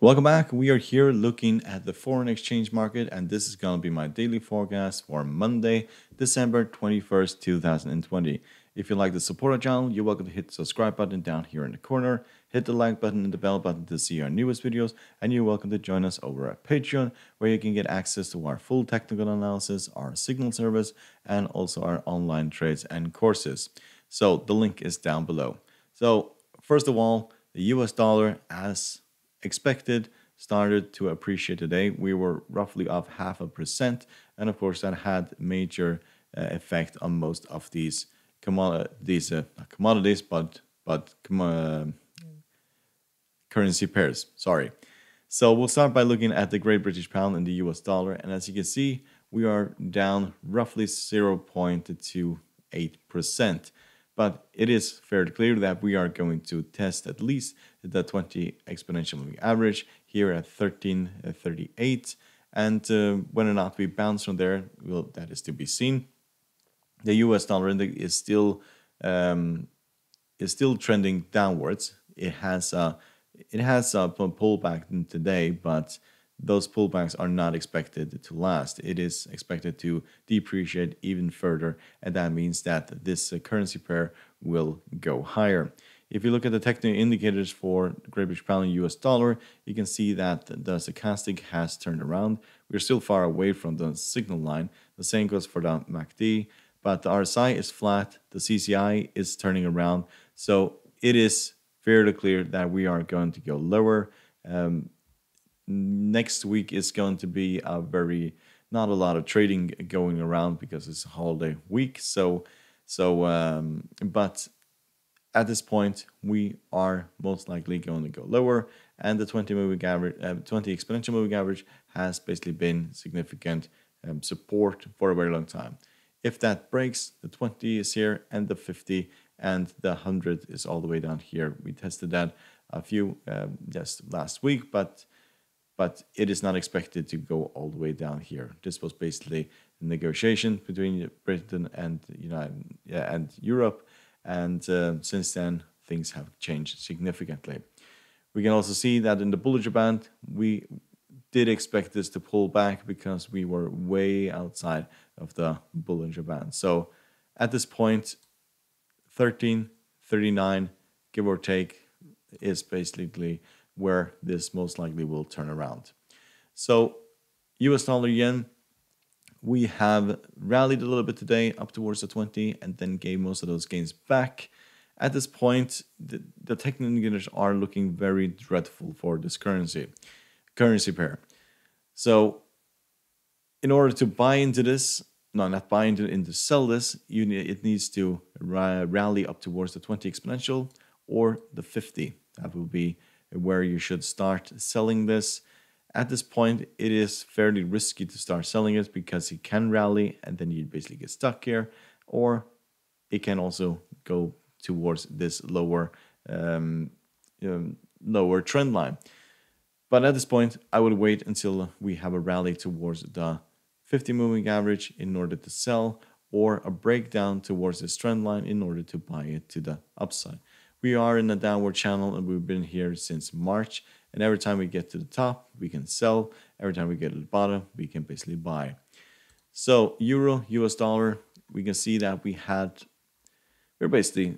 Welcome back. We are here looking at the foreign exchange market, and this is going to be my daily forecast for Monday, December 21st, 2020. If you like to support our channel, you're welcome to hit the subscribe button down here in the corner, hit the like button and the bell button to see our newest videos, and you're welcome to join us over at Patreon, where you can get access to our full technical analysis, our signal service, and also our online trades and courses. So the link is down below. So first of all, the US dollar, as expected, started to appreciate today. We were roughly up 0.5%, and of course that had major effect on most of these currency pairs, sorry. So we'll start by looking at the Great British Pound and the US dollar, and as you can see, we are down roughly 0.28%. But it is fairly clear that we are going to test at least the 20 exponential moving average here at 13.38, and whether or not we bounce from there, well, that is to be seen. The US dollar index is still trending downwards. It has a pullback today, but those pullbacks are not expected to last. It is expected to depreciate even further, and that means that this currency pair will go higher. If you look at the technical indicators for Great British Pound and US dollar, you can see that the stochastic has turned around. We're still far away from the signal line. The same goes for the MACD, but the RSI is flat. The CCI is turning around. So it is fairly clear that we are going to go lower. Next week is going to be not a lot of trading going around because it's a holiday week. But at this point, we are most likely going to go lower, and the 20 exponential moving average has basically been significant support for a very long time. If that breaks, the 20 is here, and the 50, and the 100 is all the way down here. We tested that a few just last week, but it is not expected to go all the way down here. This was basically a negotiation between Britain and Europe, and since then things have changed significantly. We can also see that in the Bollinger Band, we did expect this to pull back because we were way outside of the Bollinger Band. So at this point, 13.39, give or take, is basically where this most likely will turn around. So US dollar yen, we have rallied a little bit today up towards the 20 and then gave most of those gains back. At this point, the technical indicators are looking very dreadful for this currency pair. So in order to buy into this, sell this, it needs to rally up towards the 20 exponential or the 50. That will be where you should start selling this. At this point, it is fairly risky to start selling it because it can rally and then you basically get stuck here, or it can also go towards this lower trend line. But at this point, I would wait until we have a rally towards the 50 moving average in order to sell, or a breakdown towards this trend line in order to buy it to the upside. We are in a downward channel, and we've been here since March, and every time we get to the top, we can sell. Every time we get to the bottom, we can basically buy. So euro, US dollar, we can see that we're basically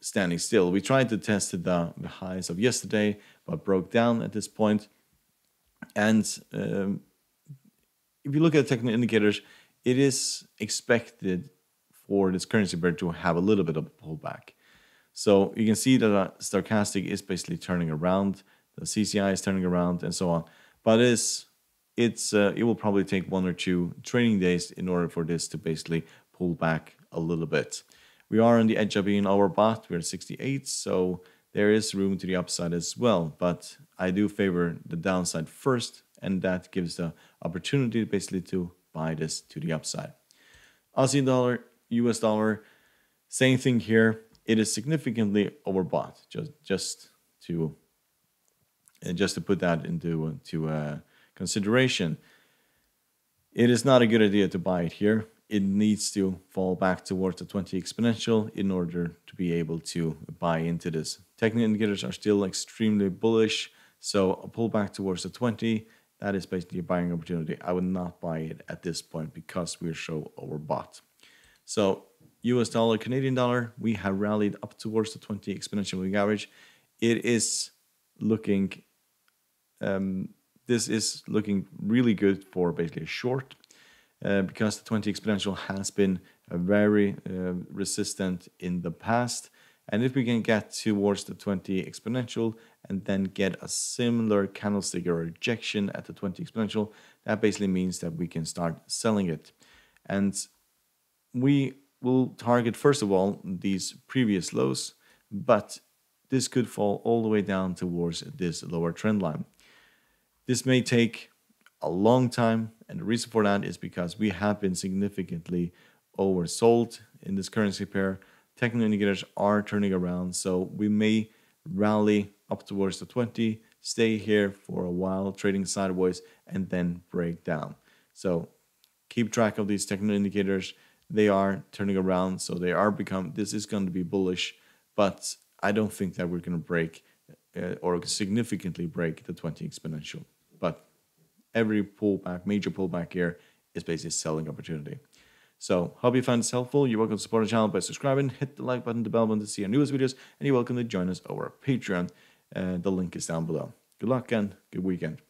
standing still. We tried to test the highs of yesterday, but broke down at this point. And if you look at technical indicators, it is expected for this currency pair to have a little bit of a pullback. So you can see that stochastic is basically turning around, the CCI is turning around, and so on. But it will probably take 1 or 2 trading days in order for this to basically pull back a little bit. We are on the edge of being overbought. We're at 68, so there is room to the upside as well. But I do favor the downside first, and that gives the opportunity basically to buy this to the upside. Aussie dollar, US dollar, same thing here. It is significantly overbought. Just to put that into consideration, it is not a good idea to buy it here. It needs to fall back towards the 20 exponential in order to be able to buy into this. Technical indicators are still extremely bullish, So a pullback towards the 20, that is basically a buying opportunity. I would not buy it at this point because we're so overbought. So US dollar, Canadian dollar, we have rallied up towards the 20 exponential moving average. It is looking, this is looking really good for basically a short, because the 20 exponential has been very resistant in the past. And if we can get towards the 20 exponential and then get a similar candlestick or rejection at the 20 exponential, that basically means that we can start selling it. And we will target, first of all, these previous lows, but this could fall all the way down towards this lower trend line. This may take a long time, and the reason for that is because we have been significantly oversold in this currency pair. Technical indicators are turning around, so we may rally up towards the 20, stay here for a while, trading sideways, and then break down. So keep track of these technical indicators. They are turning around, so they are become. This is going to be bullish, but I don't think that we're going to break or significantly break the 20 exponential. But every pullback, major pullback here, is basically a selling opportunity. So, hope you found this helpful. You're welcome to support our channel by subscribing, hit the like button, the bell button to see our newest videos, and you're welcome to join us over at Patreon. The link is down below. Good luck and good weekend.